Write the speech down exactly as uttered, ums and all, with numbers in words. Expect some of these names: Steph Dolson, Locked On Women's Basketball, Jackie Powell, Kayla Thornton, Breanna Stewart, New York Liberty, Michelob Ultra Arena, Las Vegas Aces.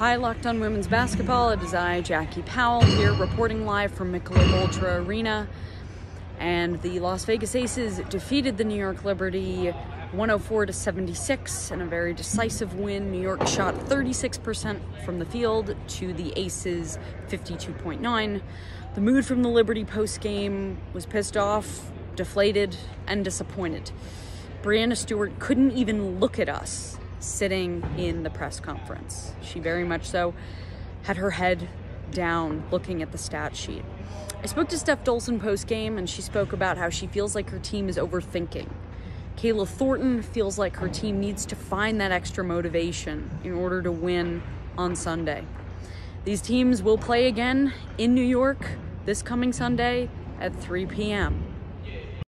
Hi, Locked On Women's Basketball. It is I, Jackie Powell, here reporting live from Michelob Ultra Arena. And the Las Vegas Aces defeated the New York Liberty one oh four to seventy-six in a very decisive win. New York shot thirty-six percent from the field to the Aces fifty-two point nine. The mood from the Liberty post-game was pissed off, deflated, and disappointed. Breanna Stewart couldn't even look at us sitting in the press conference. She very much so had her head down looking at the stat sheet. I spoke to Steph Dolson post-game, and she spoke about how she feels like her team is overthinking. Kayla Thornton feels like her team needs to find that extra motivation in order to win on Sunday. These teams will play again in New York this coming Sunday at three p m